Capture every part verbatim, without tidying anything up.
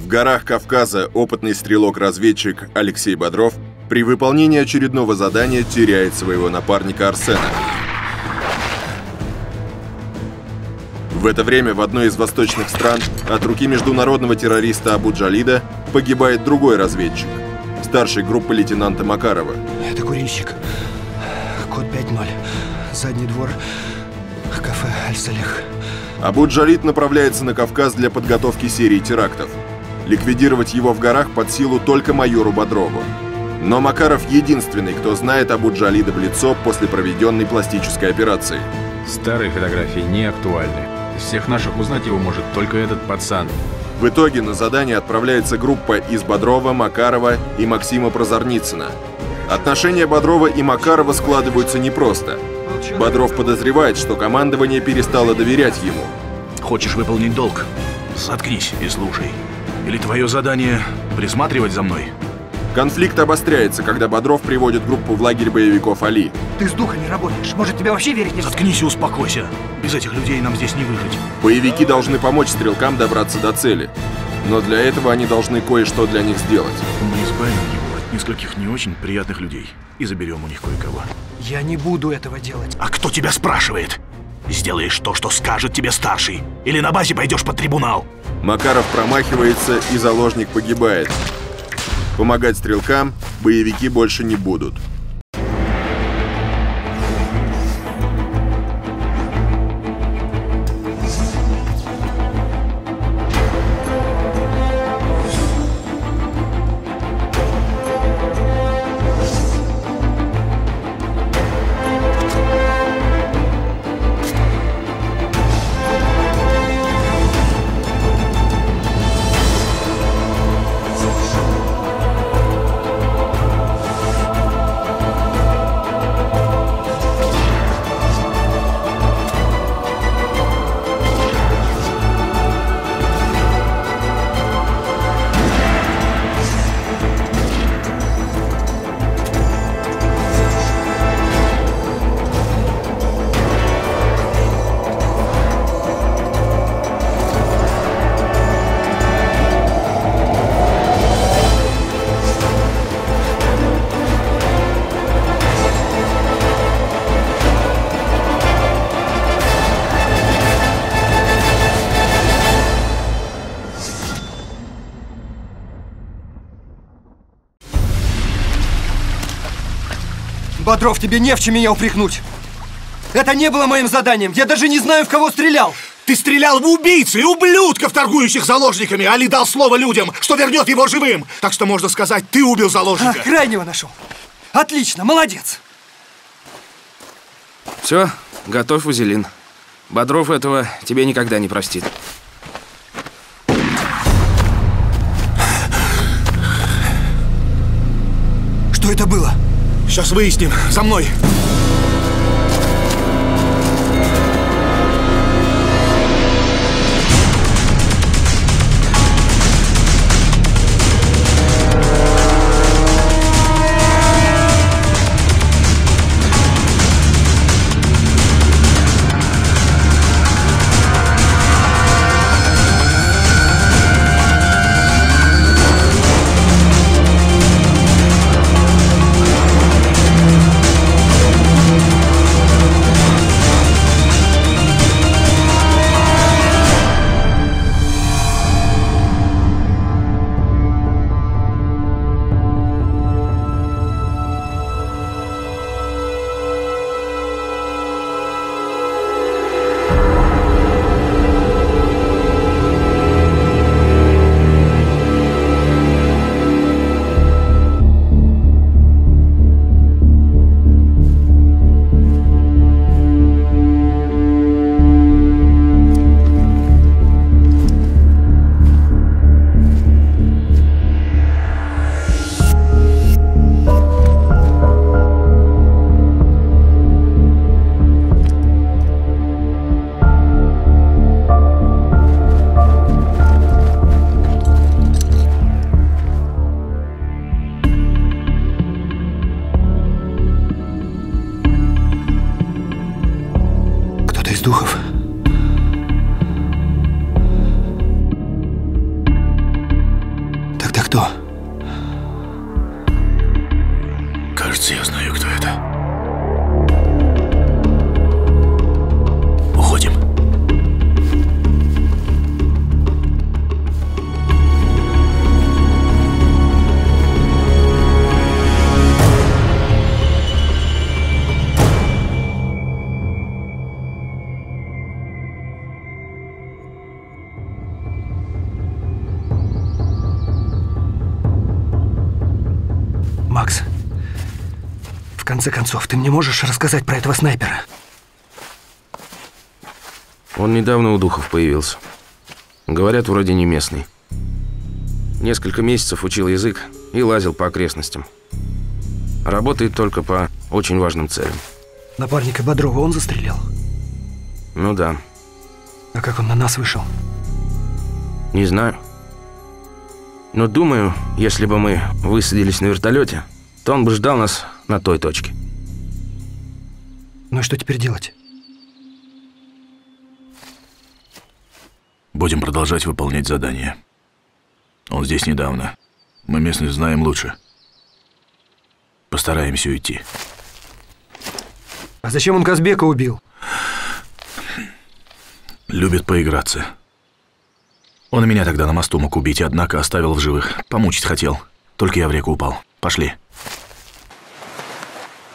В горах Кавказа опытный стрелок-разведчик Алексей Бодров при выполнении очередного задания теряет своего напарника Арсена. В это время в одной из восточных стран от руки международного террориста Абу-Джалида погибает другой разведчик, старший группы лейтенанта Макарова. Это курильщик. Код пять ноль. Задний двор. Кафе Аль-Салех. Абу-Джалид направляется на Кавказ для подготовки серии терактов. Ликвидировать его в горах под силу только майору Бодрову. Но Макаров единственный, кто знает Абу-Джалида в лицо после проведенной пластической операции. Старые фотографии не актуальны. Из всех наших узнать его может только этот пацан. В итоге на задание отправляется группа из Бодрова, Макарова и Максима Прозорницына. Отношения Бодрова и Макарова складываются непросто. Бодров подозревает, что командование перестало доверять ему. Хочешь выполнить долг? Заткнись и слушай. Или твое задание присматривать за мной? Конфликт обостряется, когда Бодров приводит группу в лагерь боевиков Али. Ты с духами работаешь. Может, тебя вообще верить нельзя? Заткнись и успокойся. Без этих людей нам здесь не выжить. Боевики должны помочь стрелкам добраться до цели. Но для этого они должны кое-что для них сделать. Мы избавим его от нескольких не очень приятных людей и заберем у них кое-кого. Я не буду этого делать. А кто тебя спрашивает? Сделаешь то, что скажет тебе старший. Или на базе пойдешь под трибунал. Макаров промахивается, и заложник погибает. Помогать стрелкам боевики больше не будут. Бодров, тебе не в чем меня упрекнуть. Это не было моим заданием. Я даже не знаю, в кого стрелял. Ты стрелял в убийц и ублюдков, торгующих заложниками. Али дал слово людям, что вернет его живым. Так что можно сказать, ты убил заложника. А, крайнего нашел. Отлично, молодец. Все, готов вазелин. Бодров этого тебе никогда не простит. Что это было? Сейчас выясним. За мной. духов? Тогда кто? Кажется, я знаю, кто это. Уходим. В конце концов, ты мне можешь рассказать про этого снайпера? Он недавно у духов появился. Говорят, вроде не местный. Несколько месяцев учил язык и лазил по окрестностям. Работает только по очень важным целям. Напарника Бодрова он застрелил? Ну да. А как он на нас вышел? Не знаю. Но думаю, если бы мы высадились на вертолете, то он бы ждал нас на той точке. Ну и что теперь делать? Будем продолжать выполнять задание. Он здесь недавно. Мы местность знаем лучше. Постараемся уйти. А зачем он Казбека убил? Любит поиграться. Он меня тогда на мосту мог убить, однако оставил в живых. Помучить хотел. Только я в реку упал. Пошли.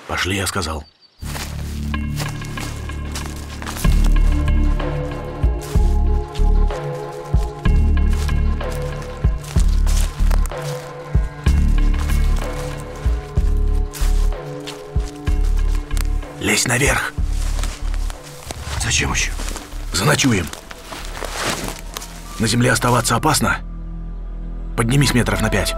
Пошли, я сказал. Лезь наверх. Зачем еще? Заночуем. На земле оставаться опасно. Поднимись метров на пять.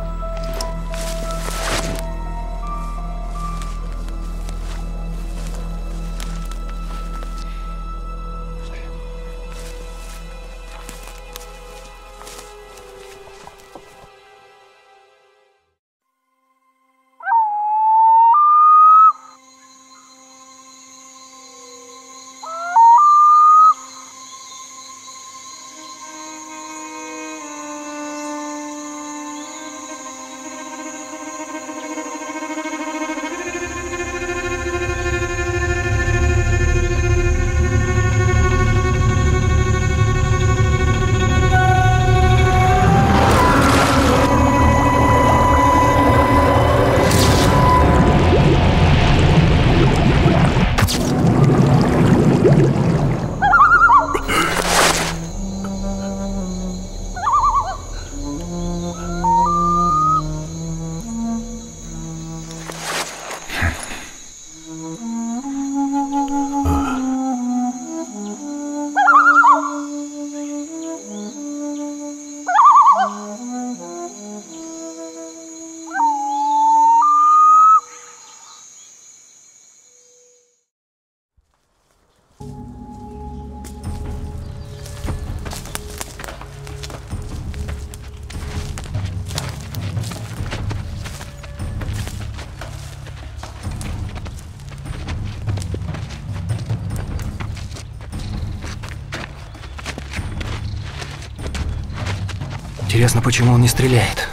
Интересно, почему он не стреляет?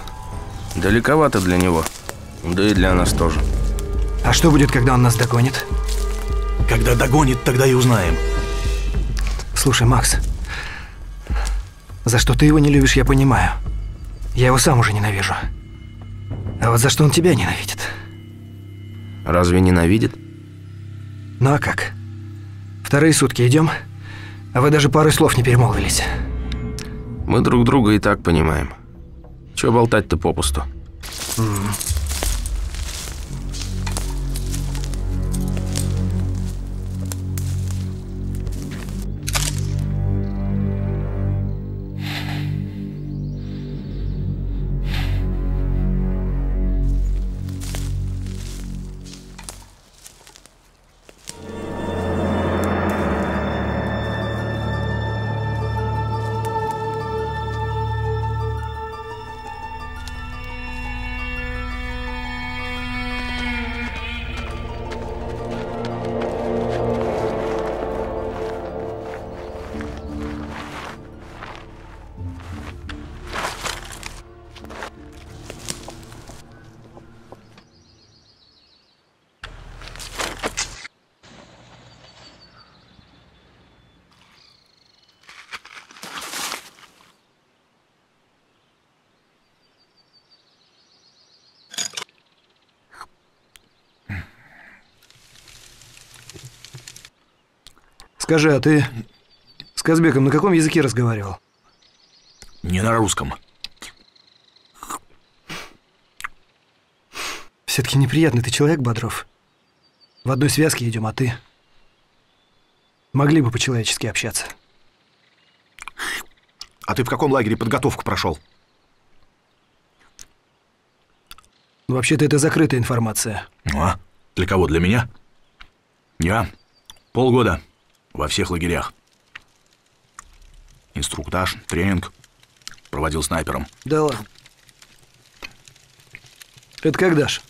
Далековато для него. Да и для нас тоже. А что будет, когда он нас догонит? Когда догонит, тогда и узнаем. Слушай, Макс, за что ты его не любишь, я понимаю. Я его сам уже ненавижу. А вот за что он тебя ненавидит? Разве ненавидит? Ну а как? Вторые сутки идем, а вы даже пары слов не перемолвились. Мы друг друга и так понимаем. Чё болтать-то попусту? Mm-hmm. Скажи, а ты с Казбеком на каком языке разговаривал? Не на русском. Все-таки неприятный ты человек, Бодров. В одной связке идем, а ты? Могли бы по-человечески общаться. А ты в каком лагере подготовку прошел? Ну, вообще-то это закрытая информация. Ну, а для кого? Для меня? Я полгода во всех лагерях. Инструктаж, тренинг проводил снайпером. Да ладно. Это когда ж?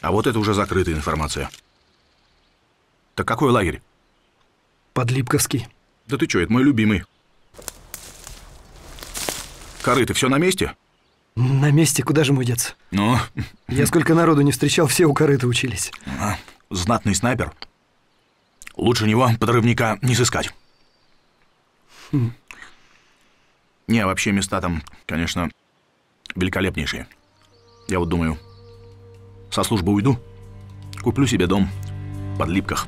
А вот это уже закрытая информация. Так какой лагерь? Подлипковский. Да ты чё, это мой любимый. Корыто, все на месте? На месте, куда же мы деться? Ну? Я сколько народу не встречал, все у корыта учились. А, знатный снайпер. Лучше него подрывника не сыскать. Хм. Не, вообще места там, конечно, великолепнейшие. Я вот думаю, со службы уйду, куплю себе дом в Подлипках.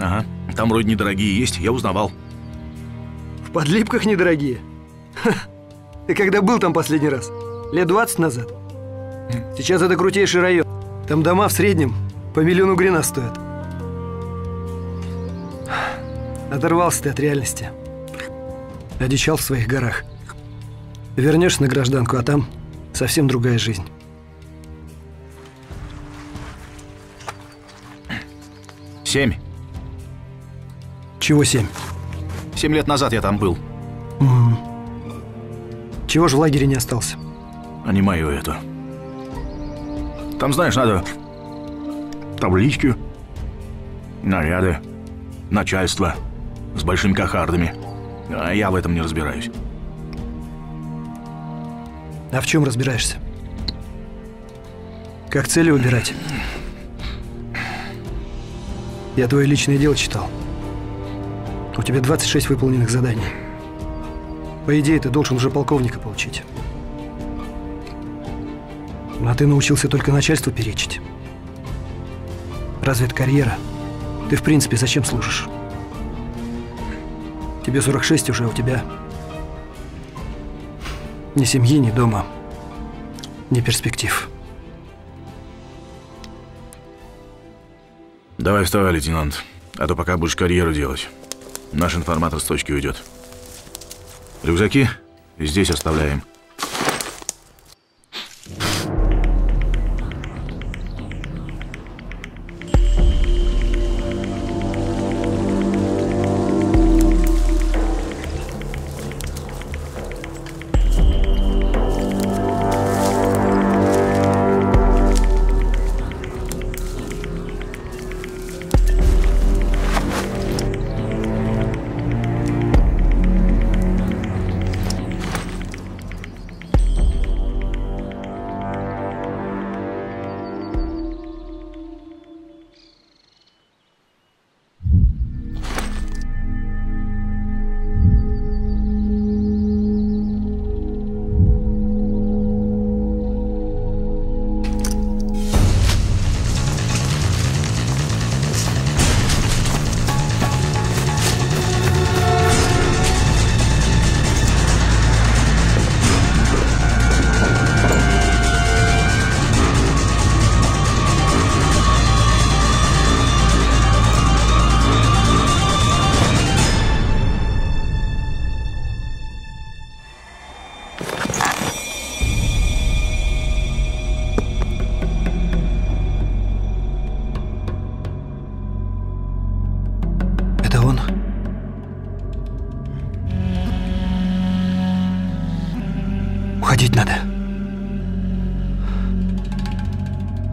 Ага, там вроде недорогие есть, я узнавал. В Подлипках недорогие? Ха. Ты когда был там последний раз? Лет двадцать назад? Сейчас это крутейший район. Там дома в среднем по миллиону грина стоят. Оторвался ты от реальности. Одичал в своих горах. Вернешься на гражданку, а там совсем другая жизнь. Семь. Чего семь? Семь лет назад я там был. Mm. Чего же в лагере не остался? А не мое это. Там, знаешь, надо таблички, наряды, начальство с большими кахардами. А я в этом не разбираюсь. А в чем разбираешься? Как цели выбирать? Я твое личное дело читал. У тебя двадцать шесть выполненных заданий. По идее, ты должен уже полковника получить. А ты научился только начальству перечить. Разве это карьера? Ты, в принципе, зачем служишь? Тебе сорок шесть уже, а у тебя ни семьи, ни дома, ни перспектив. Давай вставай, лейтенант, а то пока будешь карьеру делать, наш информатор с точки уйдет. Рюкзаки здесь оставляем.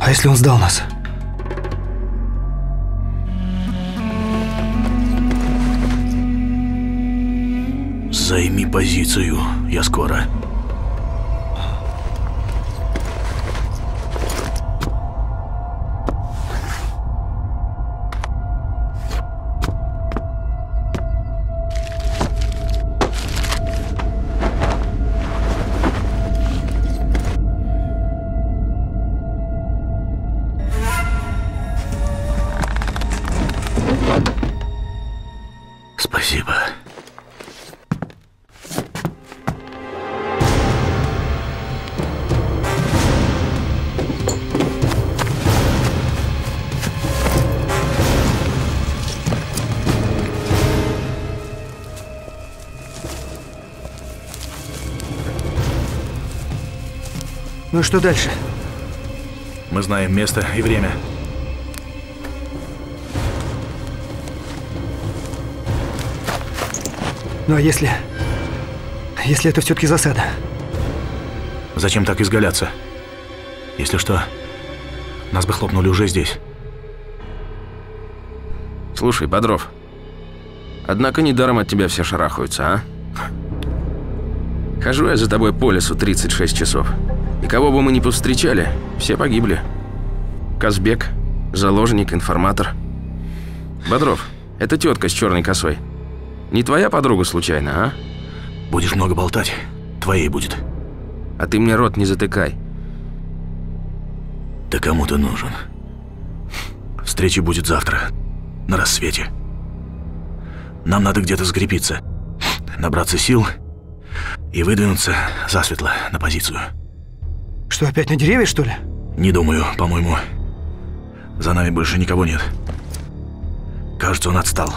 Если он сдал нас. Займи позицию, я скоро. Ну и что дальше? Мы знаем место и время. Ну а если... если это все-таки засада? Зачем так изгаляться? Если что, нас бы хлопнули уже здесь. Слушай, Бодров, однако недаром от тебя все шарахаются, а? Хожу я за тобой по лесу тридцать шесть часов, и кого бы мы ни повстречали, все погибли. Казбек, заложник, информатор. Бодров, это тетка с черной косой. Не твоя подруга случайно, а? Будешь много болтать, твоей будет. А ты мне рот не затыкай. Да кому ты нужен? Встреча будет завтра, на рассвете. Нам надо где-то закрепиться, набраться сил и выдвинуться засветло на позицию. Что, опять на деревья, что ли? Не думаю, по-моему. За нами больше никого нет. Кажется, он отстал.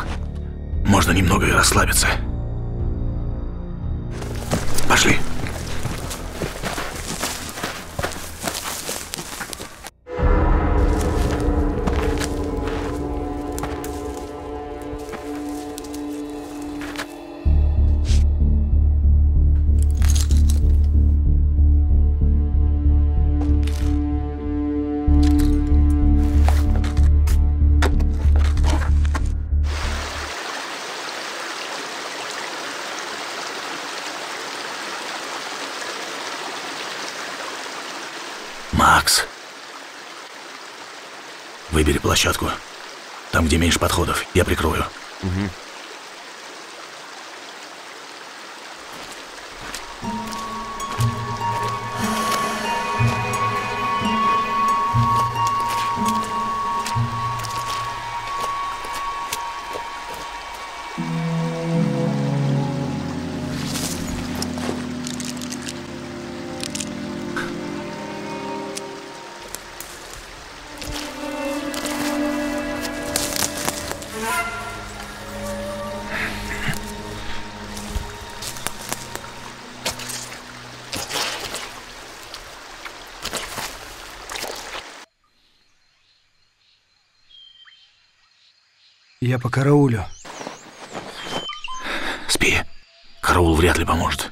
Можно немного и расслабиться. Пошли. Выбери площадку. Там, где меньше подходов, я прикрою. Угу. Я по караулю. Спи. Караул вряд ли поможет.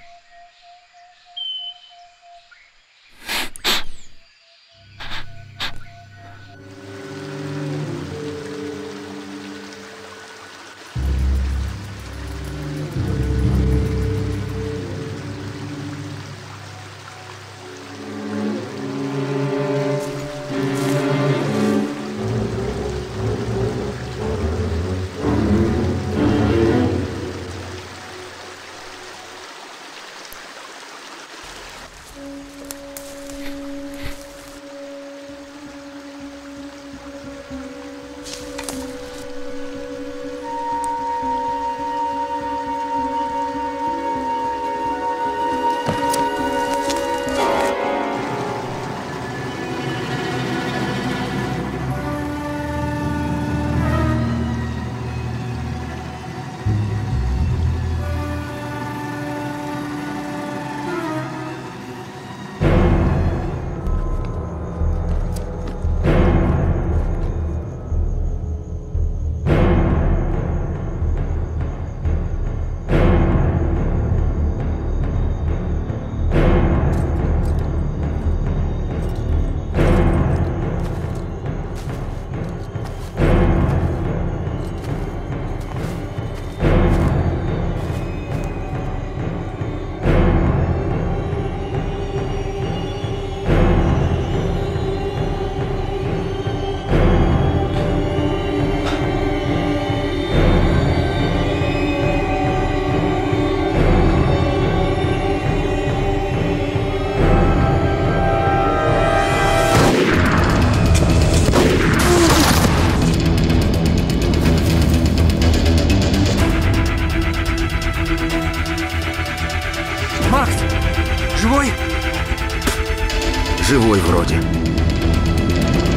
Живой вроде.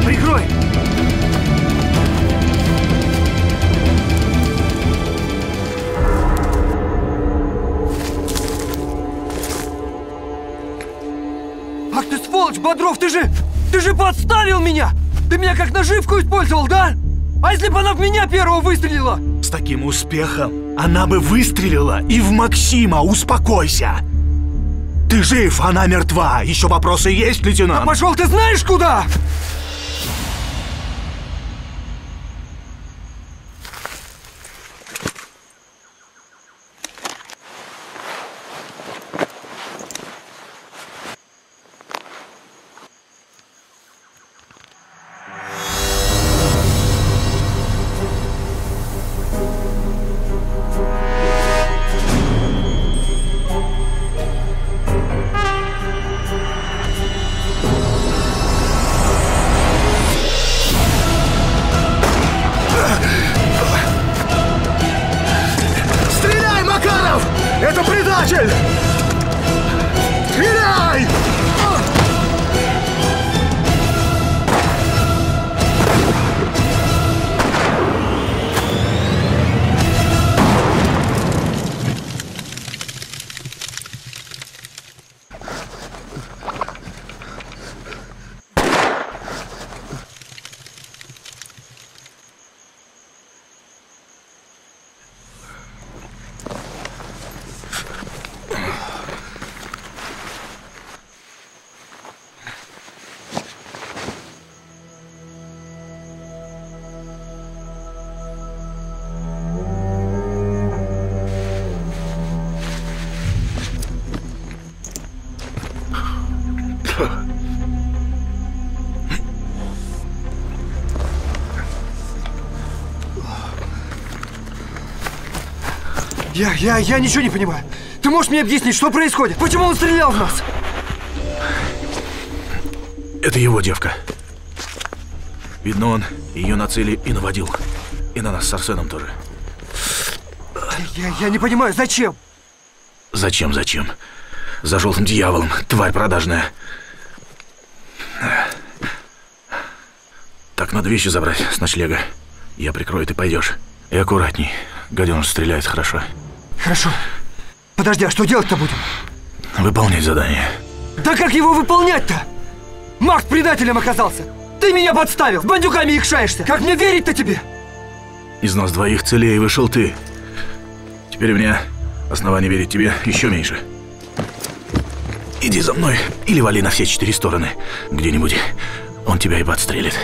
Прикрой! Ах ты сволочь, Бодров! Бодров, ты же, ты же подставил меня! Ты меня как наживку использовал, да? А если бы она в меня первого выстрелила? С таким успехом она бы выстрелила и в Максима, успокойся! Ты жив, она мертва! Еще вопросы есть, лейтенант? А пошел ты знаешь куда! Я, я, я ничего не понимаю. Ты можешь мне объяснить, что происходит? Почему он стрелял в нас? Это его девка. Видно, он ее на цели и наводил. И на нас с Арсеном тоже. Я, я, я не понимаю, зачем? Зачем, зачем? За желтым дьяволом, тварь продажная. Так, надо вещи забрать с ночлега. Я прикрою, ты пойдешь. И аккуратней. Гаденыш стреляет хорошо. Хорошо. Подожди, а что делать-то будем? Выполнять задание. Да как его выполнять-то? Марк предателем оказался. Ты меня подставил, с бандюками икшаешься. Как мне верить-то тебе? Из нас двоих целее вышел ты. Теперь у меня оснований верить тебе еще меньше. Иди за мной или вали на все четыре стороны. Где-нибудь он тебя и подстрелит.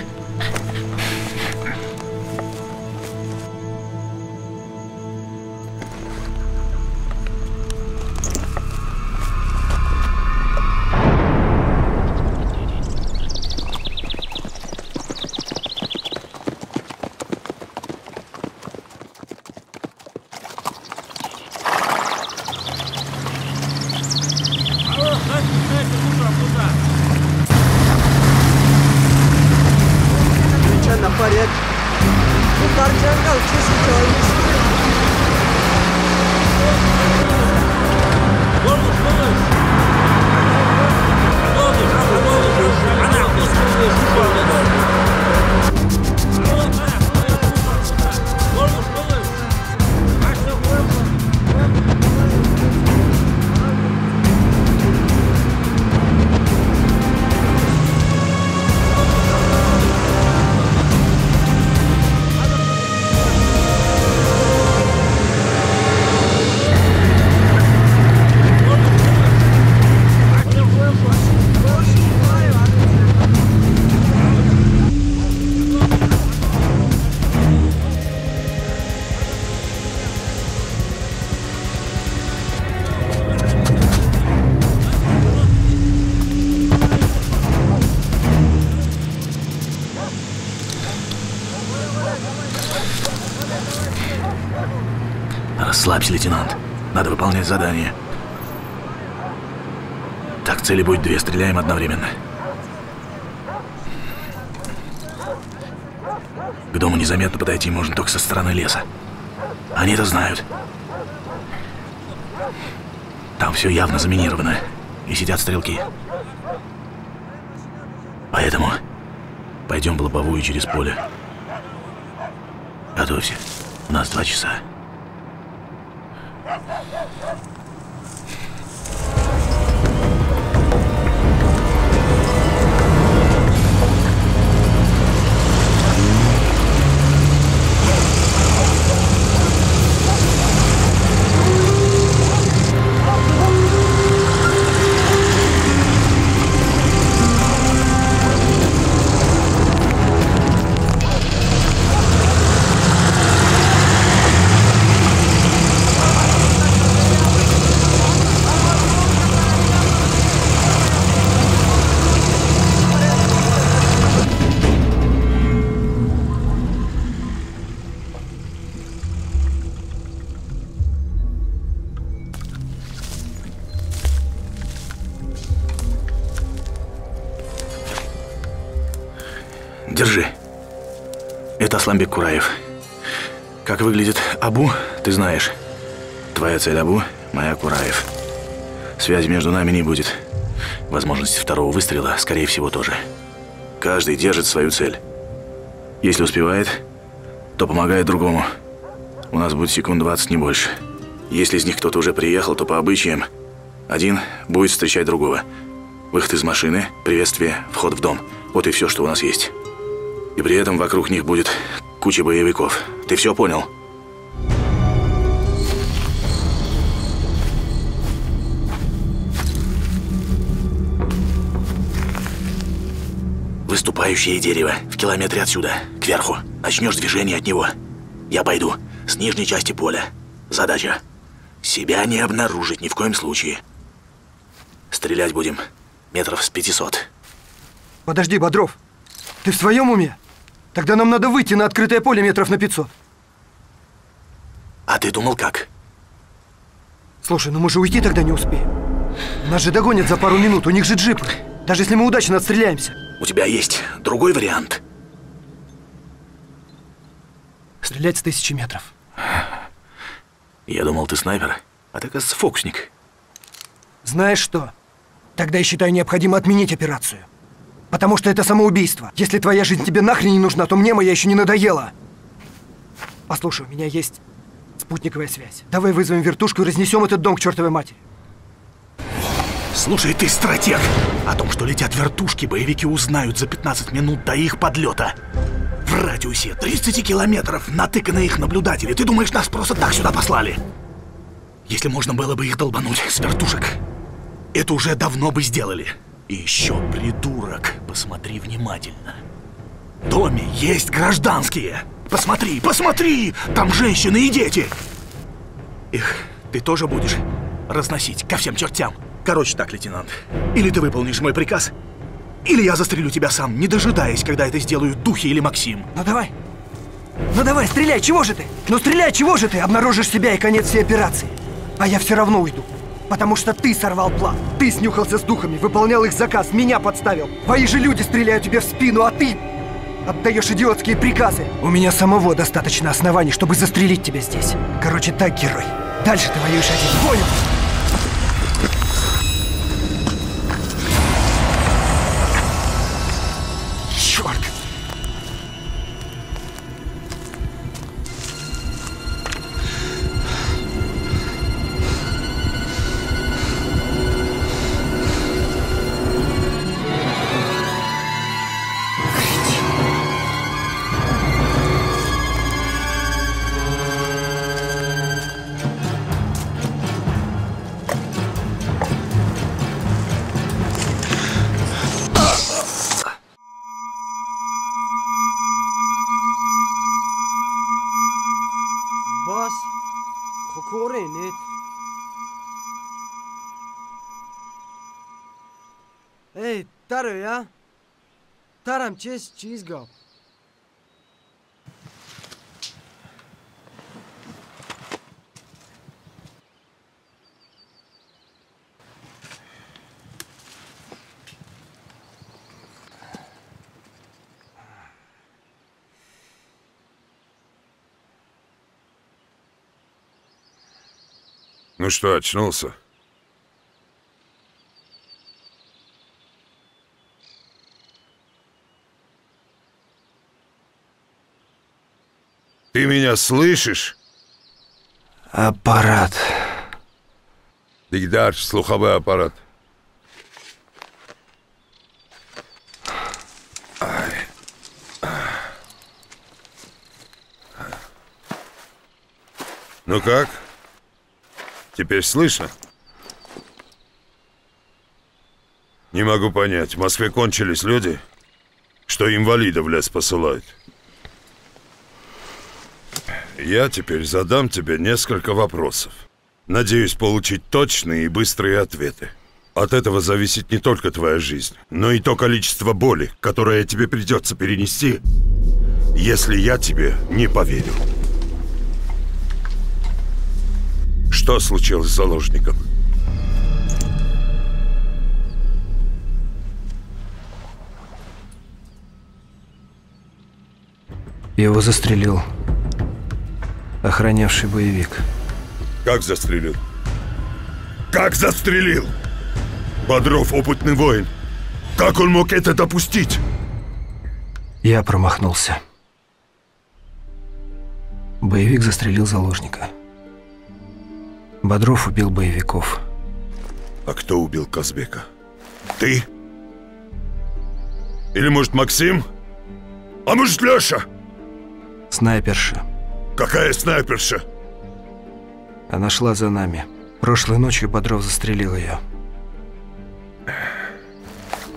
Расслабься, лейтенант. Надо выполнять задание. Так, цели будет две. Стреляем одновременно. К дому незаметно подойти можно только со стороны леса. Они это знают. Там все явно заминировано. И сидят стрелки. Поэтому пойдем в лобовую через поле. Готовься. У нас два часа. Thank you. Это Асламбек Кураев. Как выглядит Абу, ты знаешь. Твоя цель Абу, моя Кураев. Связи между нами не будет. Возможности второго выстрела, скорее всего, тоже. Каждый держит свою цель. Если успевает, то помогает другому. У нас будет секунд двадцать, не больше. Если из них кто-то уже приехал, то по обычаям один будет встречать другого. Выход из машины, приветствие, вход в дом. Вот и все, что у нас есть. И при этом вокруг них будет куча боевиков. Ты все понял? Выступающее дерево в километре отсюда, кверху. Начнешь движение от него. Я пойду с нижней части поля. Задача. Себя не обнаружить ни в коем случае. Стрелять будем метров с пятисот. Подожди, Бодров. Ты в своем уме? Тогда нам надо выйти на открытое поле метров на пятьсот. А ты думал как? Слушай, ну мы же уйти тогда не успеем. Нас же догонят за пару минут, у них же джипы. Даже если мы удачно отстреляемся. У тебя есть другой вариант? Стрелять с тысячи метров. Я думал, ты снайпер, а ты, кажется, фокусник. Знаешь что? Тогда, я считаю, необходимо отменить операцию. Потому что это самоубийство. Если твоя жизнь тебе нахрен не нужна, то мне моя еще не надоела. Послушай, у меня есть спутниковая связь. Давай вызовем вертушку и разнесем этот дом к чертовой матери. Слушай, ты стратег! О том, что летят вертушки, боевики узнают за пятнадцать минут до их подлета. В радиусе тридцати километров натыканы их наблюдатели. Ты думаешь, нас просто так сюда послали? Если можно было бы их долбануть с вертушек, это уже давно бы сделали. И еще, придурок, посмотри внимательно. В доме есть гражданские. Посмотри, посмотри! Там женщины и дети. Их, ты тоже будешь разносить ко всем чертям. Короче так, лейтенант. Или ты выполнишь мой приказ, или я застрелю тебя сам, не дожидаясь, когда это сделают духи или Максим. Ну давай. Ну давай, стреляй, чего же ты? Ну стреляй, чего же ты? Обнаружишь себя и конец всей операции. А я все равно уйду. Потому что ты сорвал план, ты снюхался с духами, выполнял их заказ, меня подставил. Твои же люди стреляют тебе в спину, а ты отдаешь идиотские приказы. У меня самого достаточно оснований, чтобы застрелить тебя здесь. Короче так, герой. Дальше ты воюешь один. Понял? Черт! Тарам честь чиз гав. Ну что, очнулся? Ты меня слышишь? Аппарат. Дигдар, слуховой аппарат. Ну как? Теперь слышно? Не могу понять, в Москве кончились люди, что инвалидов в лес посылают. Я теперь задам тебе несколько вопросов. Надеюсь получить точные и быстрые ответы. От этого зависит не только твоя жизнь, но и то количество боли, которое тебе придется перенести, если я тебе не поверю. Что случилось с заложником? Его застрелил охранявший боевик. Как застрелил? Как застрелил? Бодров опытный воин. Как он мог это допустить? Я промахнулся. Боевик застрелил заложника. Бодров убил боевиков. А кто убил Казбека? Ты? Или, может, Максим? А может, Леша? Снайперша. Какая снайперша? Она шла за нами. Прошлой ночью Бодров застрелил ее.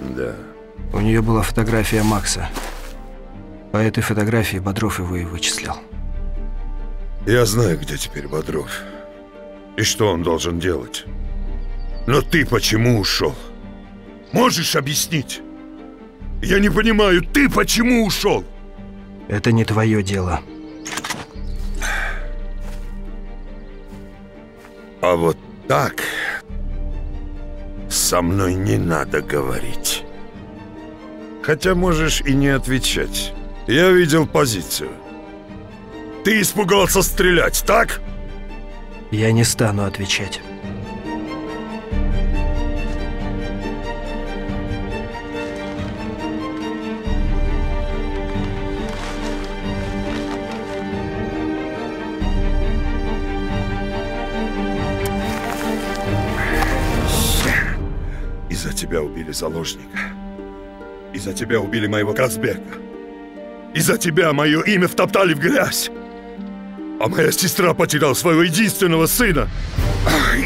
Да. У нее была фотография Макса. По этой фотографии Бодров его и вычислил. Я знаю, где теперь Бодров. И что он должен делать. Но ты почему ушел? Можешь объяснить? Я не понимаю, ты почему ушел? Это не твое дело. А вот так со мной не надо говорить. Хотя можешь и не отвечать. Я видел позицию. Ты испугался стрелять, так? Я не стану отвечать. Из-за тебя убили заложника. Из-за тебя убили моего Казбека. Из-за тебя мое имя втоптали в грязь. А моя сестра потеряла своего единственного сына.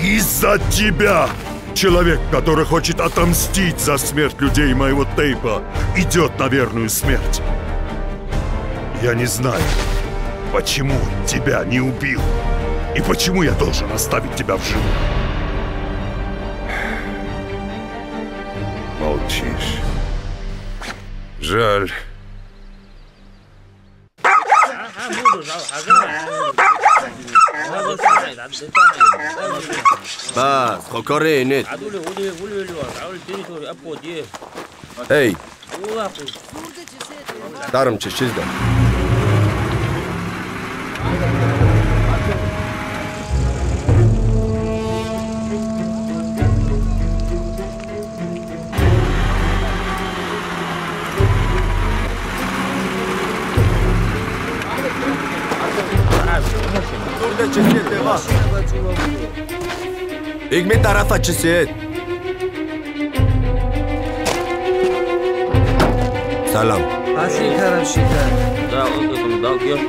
Из-за тебя! Человек, который хочет отомстить за смерть людей моего Тейпа, идет на верную смерть. Я не знаю, почему тебя не убил. И почему я должен оставить тебя в живых. Молчишь. Жаль. Ба, хокорей нет. Эй, даром чешись да. Ik mi tarafa çiçeği. Salam. Aşık haram şeker. Da oldum da yok.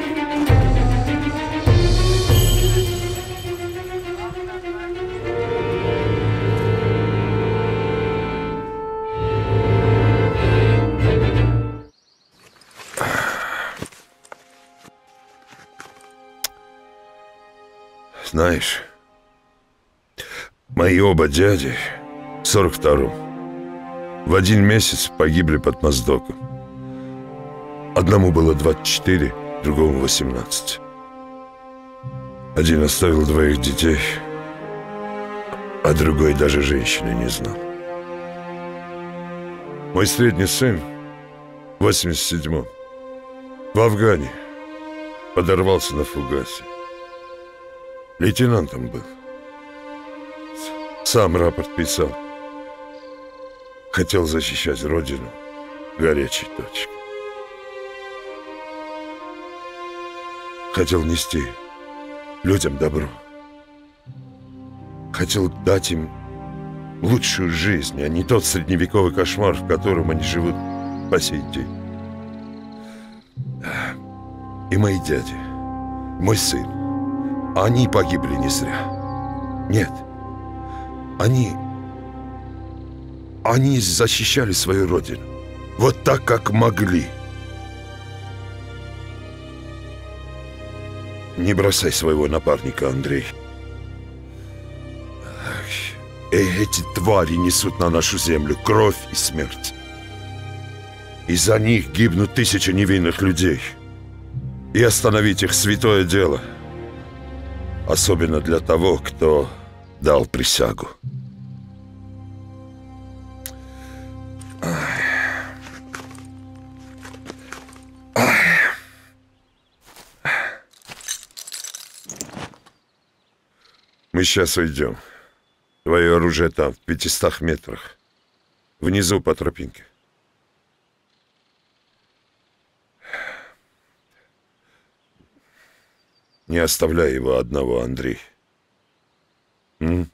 Знаешь, мои оба дяди в сорок втором в один месяц погибли под Моздоком. Одному было двадцать четыре, другому восемнадцать. Один оставил двоих детей, а другой даже женщины не знал. Мой средний сын в восемьдесят седьмом в Афгане подорвался на фугасе. Лейтенантом был. Сам рапорт писал. Хотел защищать родину. Горячей точки. Хотел нести людям добро. Хотел дать им лучшую жизнь, а не тот средневековый кошмар, в котором они живут по сей день. И мои дяди, мой сын. Они погибли не зря. Нет. Они... Они защищали свою родину. Вот так, как могли. Не бросай своего напарника, Андрей. Эти твари несут на нашу землю кровь и смерть. Из-за них гибнут тысячи невинных людей. И остановить их святое дело. Особенно для того, кто дал присягу. Ах. Ах. Мы сейчас уйдем. Твое оружие там, в пятистах метрах. Внизу по тропинке. Не оставляй его одного, Андрей. М?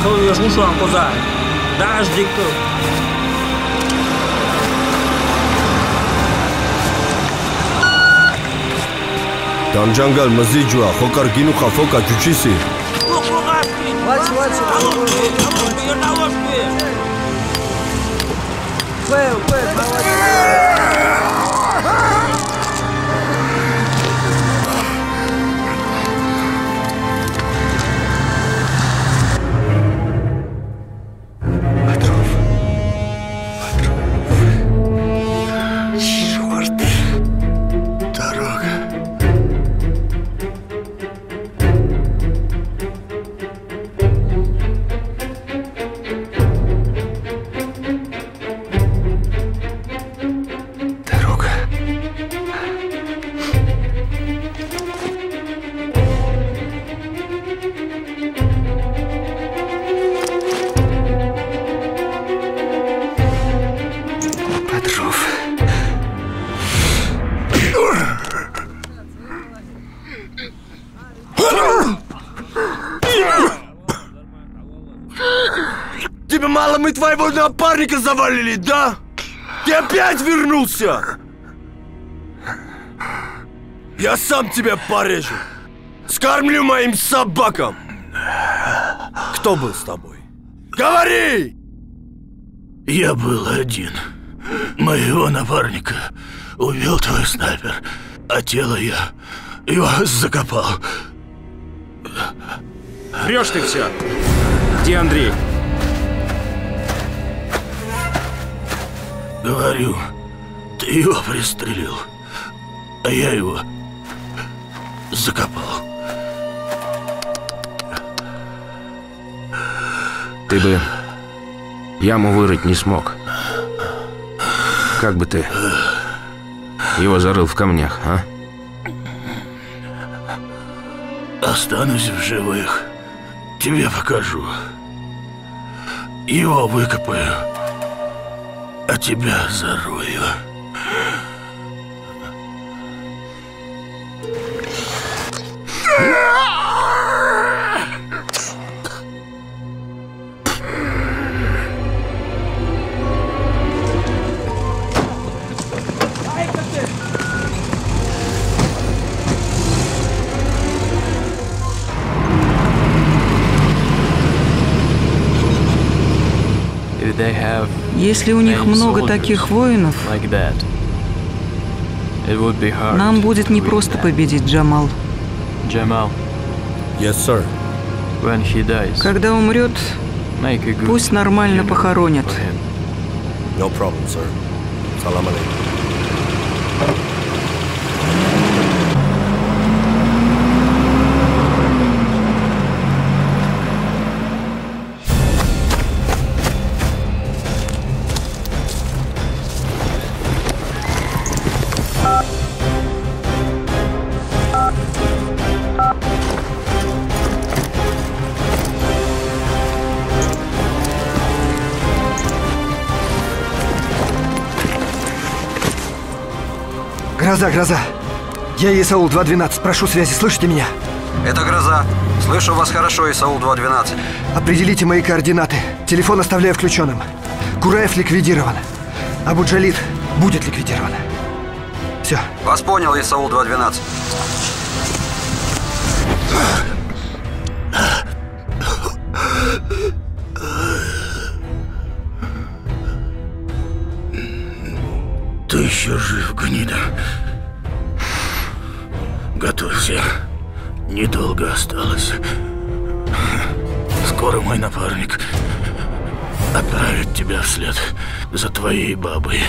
Михаил Яшушан, коза. Дождик. Там джангал мазиджуа, хокар гину хафока чучиси. Твоего напарника завалили, да? Ты опять вернулся? Я сам тебя порежу. Скормлю моим собакам. Кто был с тобой? Говори! Я был один. Моего напарника убил твой снайпер, а тело я его закопал. Врешь ты все. Где Андрей? Говорю, ты его пристрелил, а я его закопал. Ты бы яму вырыть не смог. Как бы ты его зарыл в камнях, а? Останусь в живых. Тебе покажу. Его выкопаю. А тебя зарою. Если у них много таких воинов, нам будет непросто победить Джамал. Джамал. Yes, sir. When he dies, когда умрет, пусть нормально похоронят. No problem, sir. Салам алейкум. Гроза, гроза. Я Е С А У Л два двенадцать. Прошу связи, слышите меня? Это гроза. Слышу вас хорошо, Е С А У Л два двенадцать. Определите мои координаты. Телефон оставляю включенным. Кураев ликвидирован. Абу-Джалид будет ликвидирован. Все. Вас понял, Е С А У Л два двенадцать. Ты еще жив, гнида. Готовься. Недолго осталось. Скоро мой напарник отправит тебя вслед за твоей бабой.